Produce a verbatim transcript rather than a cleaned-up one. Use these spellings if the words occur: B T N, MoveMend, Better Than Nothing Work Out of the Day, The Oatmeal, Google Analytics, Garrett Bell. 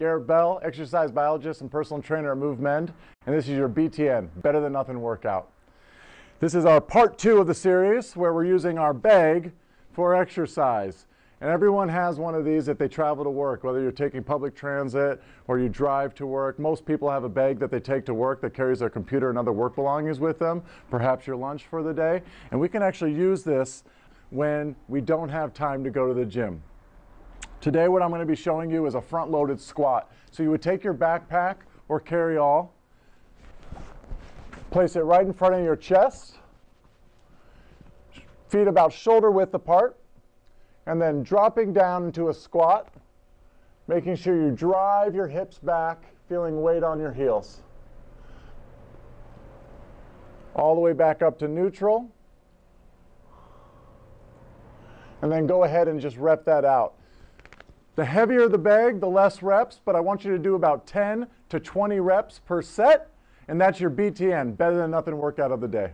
Garrett Bell, exercise biologist and personal trainer at MoveMend, and this is your B T N, Better Than Nothing workout. This is our part two of the series where we're using our bag for exercise. And everyone has one of these if they travel to work, whether you're taking public transit or you drive to work. Most people have a bag that they take to work that carries their computer and other work belongings with them, perhaps your lunch for the day. And we can actually use this when we don't have time to go to the gym. Today what I'm going to be showing you is a front-loaded squat. So you would take your backpack or carry all, place it right in front of your chest, feet about shoulder width apart, and then dropping down into a squat, making sure you drive your hips back, feeling weight on your heels. All the way back up to neutral. And then go ahead and just rep that out. The heavier the bag, the less reps, but I want you to do about ten to twenty reps per set, and that's your B T N, Better Than Nothing workout of the day.